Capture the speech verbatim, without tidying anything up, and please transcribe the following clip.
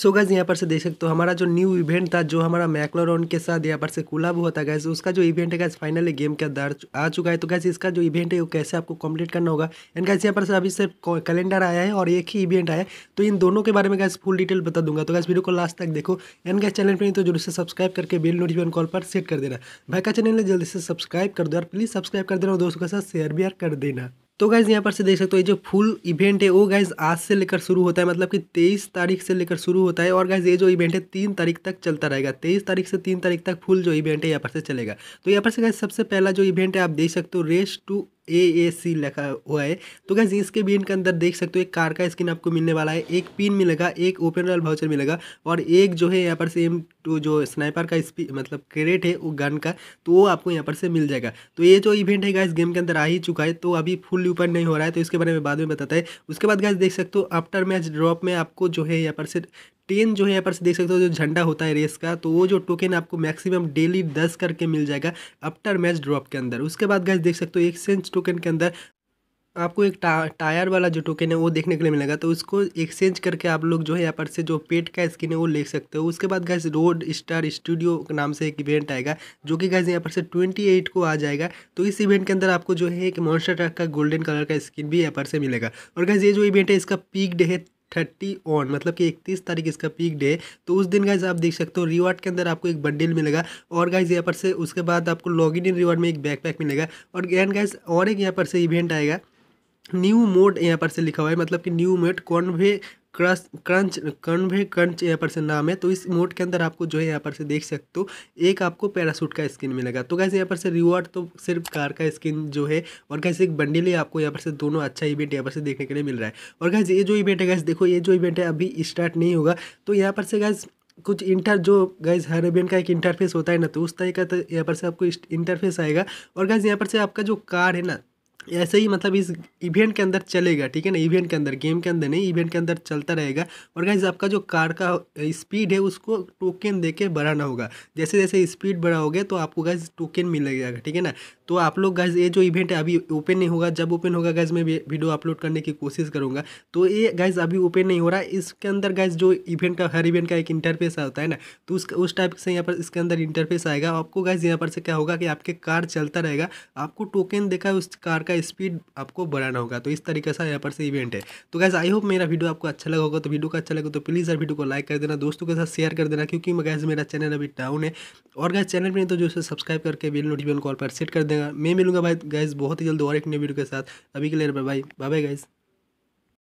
So guys यहाँ पर से देख सकते हो हमारा जो न्यू इवेंट था जो हमारा मैक्लारेन के साथ यहाँ पर से कोलैब हुआ था गाइस, उसका जो इवेंट है गाइस फाइनली गेम के अंदर आ चुका है। तो गाइस इसका जो इवेंट है वो कैसे आपको कंप्लीट करना होगा एंड गाइस यहाँ पर से अभी सिर्फ कैलेंडर आया है और एक ही इवेंट आया है, तो इन दोनों के बारे में गाइस फुल डिटेल बता दूंगा। तो गाइस वीडियो को लास्ट तक देखो एंड गाइस चैनल पर नहीं तो जरूर से सब्सक्राइब करके बेल नोटिफिकेशन कॉल पर सेट कर देना। भाई का चैनल है जल्दी से सब्सक्राइब कर दो यार, प्लीज़ सब्सक्राइब कर देना और दोस्तों के साथ शेयर भी यार कर देना। तो गाइज यहाँ पर से देख सकते हो ये जो फुल इवेंट है वो गाइज आज से लेकर शुरू होता है, मतलब कि तेईस तारीख से लेकर शुरू होता है और गाइज ये जो इवेंट है तीन तारीख तक चलता रहेगा। तेईस तारीख से तीन तारीख तक फुल जो इवेंट है यहाँ पर से चलेगा। तो यहाँ पर से गाइज सबसे पहला जो इवेंट है आप देख सकते हो रेस टू ए ए सी लिखा हुआ है। तो गाइज इसके बीन के अंदर देख सकते हो एक कार का स्किन आपको मिलने वाला है, एक पिन मिलेगा, एक ओपन रॉयल वाउचर मिलेगा और एक जो है यहाँ पर से एम टू जो स्नाइपर का स्पी मतलब क्रेट है वो गन का, तो वो आपको यहाँ पर से मिल जाएगा। तो ये जो इवेंट है गाइज गेम के अंदर आ ही चुका है, तो अभी फुल ऊपर नहीं हो रहा है, तो इसके बारे में बाद में बताता है। उसके बाद गाइज देख सकते हो आफ्टर मैच ड्रॉप में आपको जो है यहाँ पर से टेन जो है यहाँ पर से देख सकते हो जो झंडा होता है रेस का, तो वो जो टोकन आपको मैक्सिमम डेली दस करके मिल जाएगा आफ्टर मैच ड्रॉप के अंदर। उसके बाद गाइस देख सकते हो एक्सचेंज टोकन के अंदर आपको एक टा, टायर वाला जो टोकन है वो देखने के लिए मिलेगा, तो उसको एक्सचेंज करके आप लोग जो है यहाँ पर से जो पेट का स्किन है वो ले सकते हो। उसके बाद गाइस रोड स्टार स्टूडियो के नाम से एक इवेंट आएगा जो कि गाइस यहाँ पर से अट्ठाईस को आ जाएगा। तो इस इवेंट के अंदर आपको जो है एक मॉन्स्टर ट्रक का गोल्डन कलर का स्किन भी यहाँ पर से मिलेगा। और गाइस ये जो इवेंट है इसका पीक डे है थर्टी ऑन मतलब कि इकतीस तारीख इसका पीक डे है। तो उस दिन गाइज आप देख सकते हो रिवार्ड के अंदर आपको एक बंडल मिलेगा और गाइज यहाँ पर से उसके बाद आपको लॉगिन इन रिवार्ड में एक बैकपैक मिलेगा। और एंड गाइज और एक यहाँ पर से इवेंट आएगा न्यू मोड यहाँ पर से लिखा हुआ है, मतलब कि new mode convoy crush crunch convoy crunch यहाँ पर से नाम है। तो इस मोड के अंदर आपको जो है यहाँ पर से देख सकते हो एक आपको पैरासूट का स्किन मिलेगा। तो गाइस यहाँ पर से रिवॉर्ड तो सिर्फ कार का स्किन जो है और गाइस एक बंडल ही आपको यहाँ पर से दोनों अच्छा इवेंट यहाँ पर से देखने के लिए मिल रहा है। और गाइस ये जो इवेंट है गाइस देखो ये जो इवेंट है अभी स्टार्ट नहीं होगा, तो यहाँ पर से गाइस कुछ इंटर जो गाइज हर इवेंट का एक इंटरफेस होता है ना, तो उस तरीके का यहाँ पर से आपको इंटरफेस आएगा। और गाइज यहाँ पर से आपका जो कार है ना ऐसे ही मतलब इस इवेंट के अंदर चलेगा, ठीक है ना, इवेंट के अंदर गेम के अंदर नहीं इवेंट के अंदर चलता रहेगा। और गाइज आपका जो कार का स्पीड है उसको टोकन देके बढ़ाना होगा, जैसे जैसे स्पीड बढ़ाओगे तो आपको गाइज टोकन मिलेगा, ठीक है ना। तो आप लोग गाइज ये जो इवेंट है अभी ओपन नहीं होगा, जब ओपन होगा गाइज मैं वीडियो अपलोड करने की कोशिश करूँगा। तो ये गाइज अभी ओपन नहीं हो रहा है, इसके अंदर गाइज जो इवेंट का हर इवेंट का एक इंटरफेस होता है ना, तो उसका उस टाइप से यहाँ पर इसके अंदर इंटरफेस आएगा। आपको गाइज यहाँ पर से क्या होगा कि आपके कार चलता रहेगा, आपको टोकन देखा उस कार का स्पीड आपको बढ़ाना होगा। तो इस तरीके से यहाँ पर से इवेंट है। तो गाइज आई होप मेरा वीडियो आपको अच्छा लगा होगा। तो वीडियो को अच्छा लगा तो प्लीज़ यार वीडियो को लाइक कर देना, दोस्तों के साथ शेयर कर देना, क्योंकि गाइज मेरा चैनल अभी डाउन है। और गाइज चैनल पर नहीं तो जो है सब्सक्राइब करके बेल नोटिफिकेशन कॉल पर सेट कर देना। मैं मिलूंगा भाई गाइज बहुत ही जल्द और एक नई वीडियो के साथ। अभी के लिए बाय बाय बाय गाइज।